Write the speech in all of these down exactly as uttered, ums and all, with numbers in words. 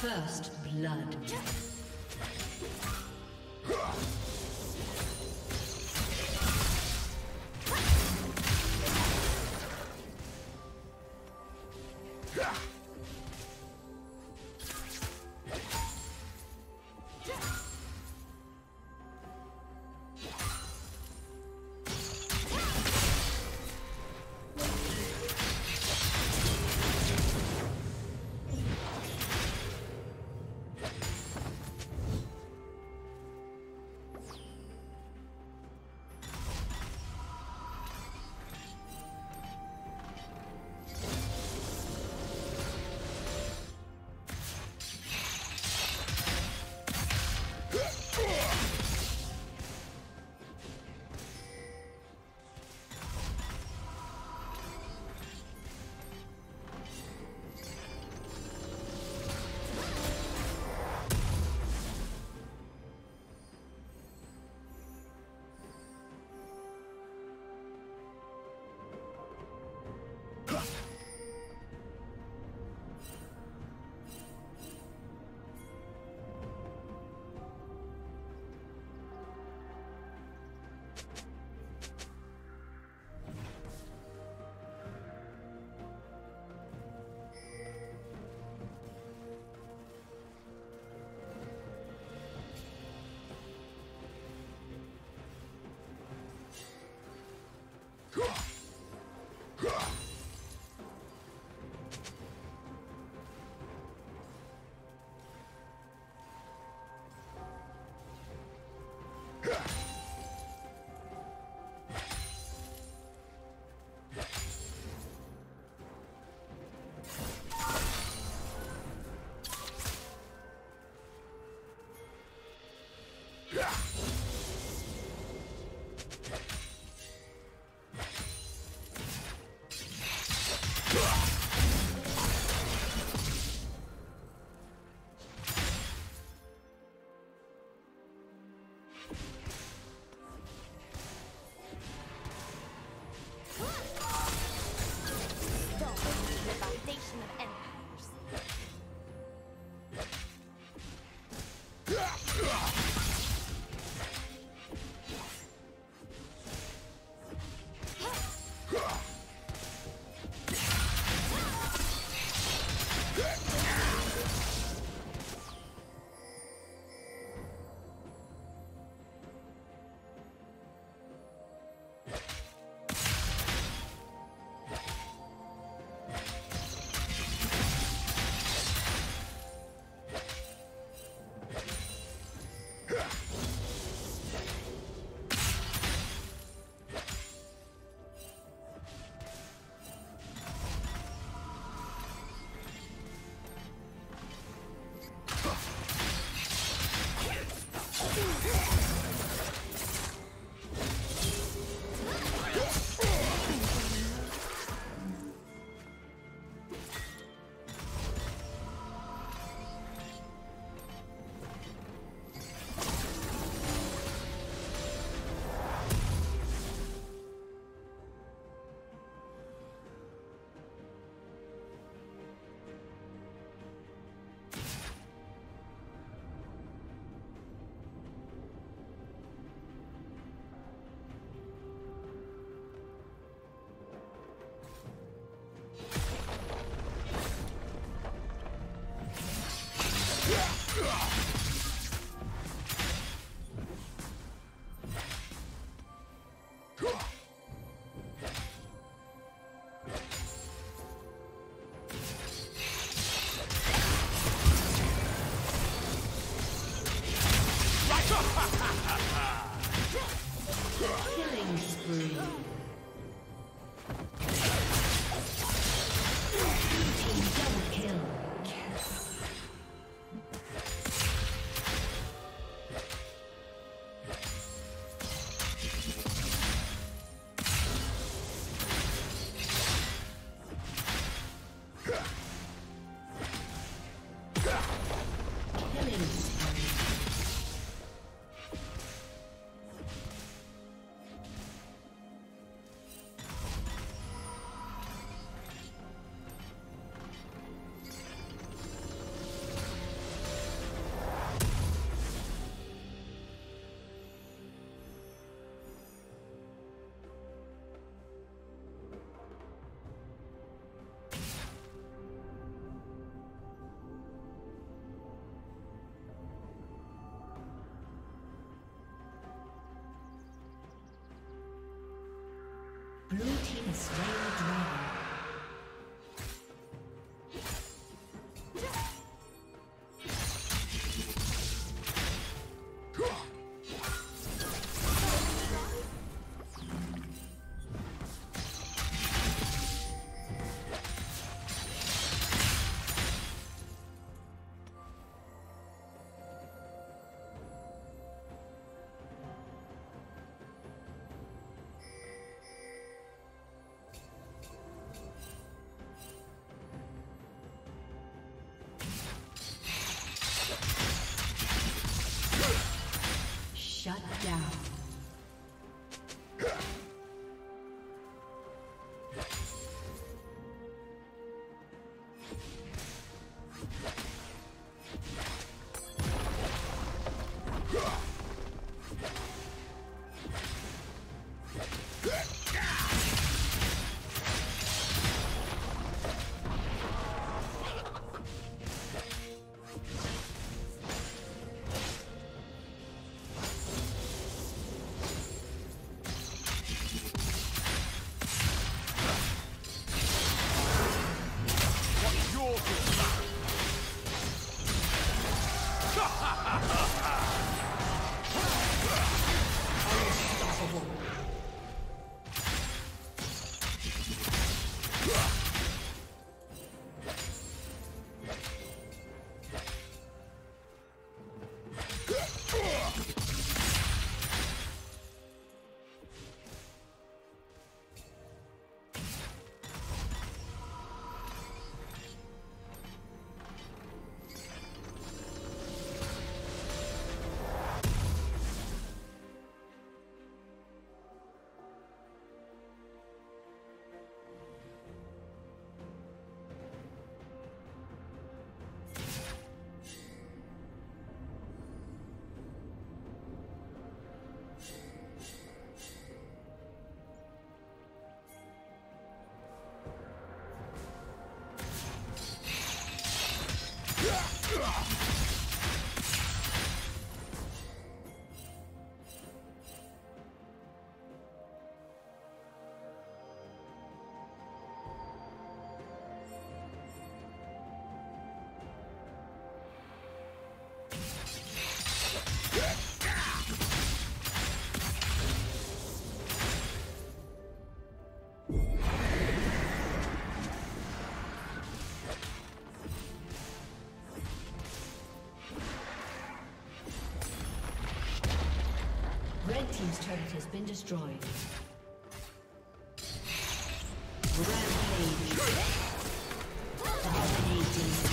First blood. Yeah. Red team's turret has been destroyed. Rampage. Dominating.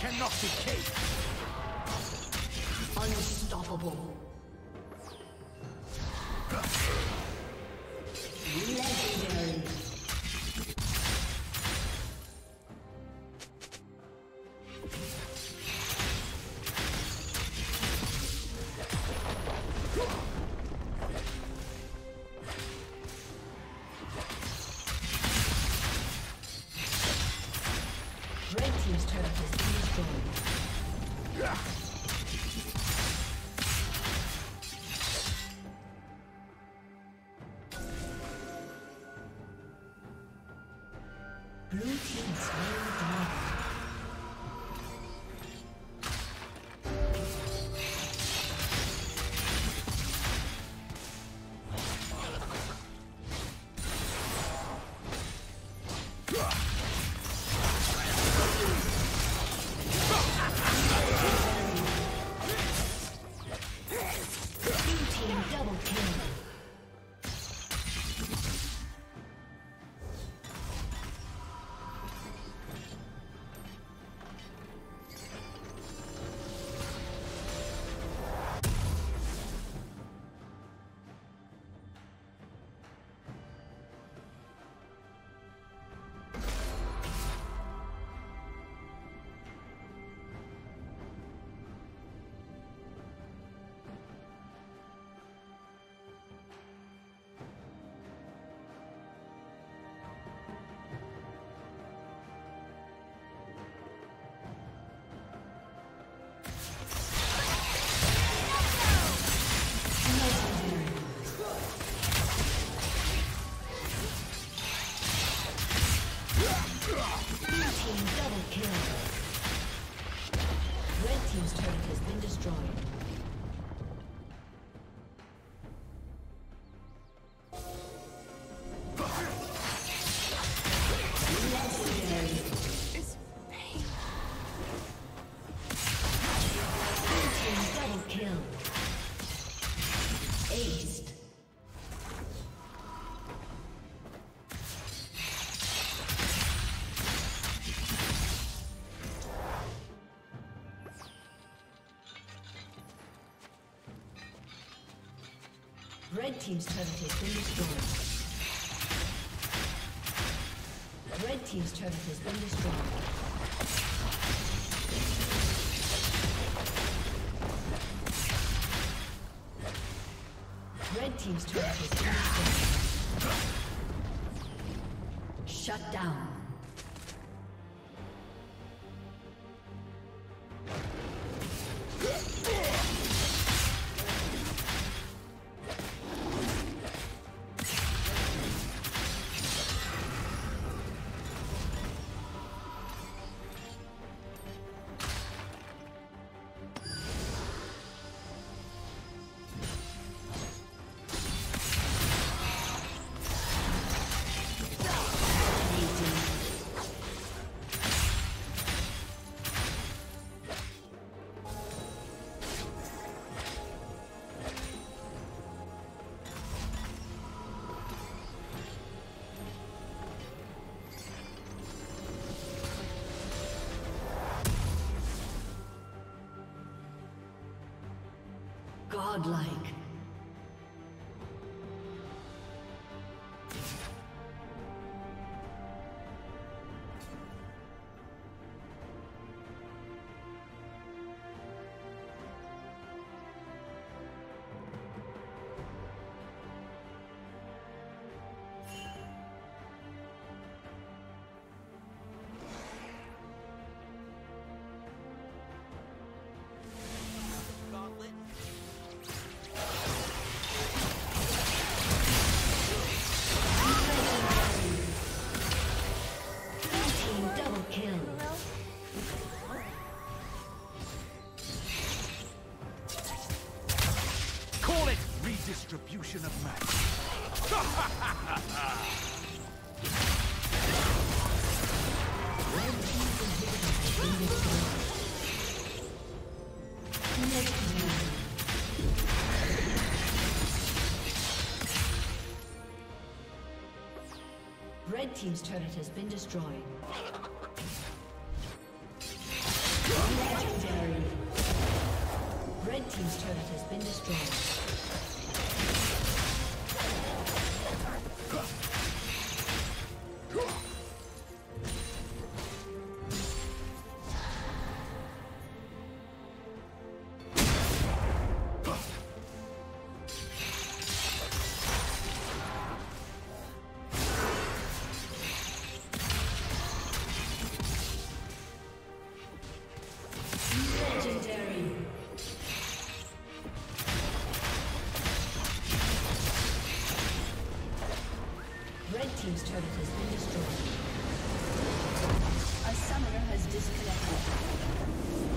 Cannot be caged. Unstoppable. Legendary. team's turret has been destroyed. Yeah. Red team's turret has been destroyed. Red team's turret has been destroyed. Red team's turret has been destroyed. Shut down. Godlike. Distribution of mass. Red team's turret has been destroyed. Legendary. Red team's turret has been destroyed. Red team's turret has been destroyed. A summoner has disconnected.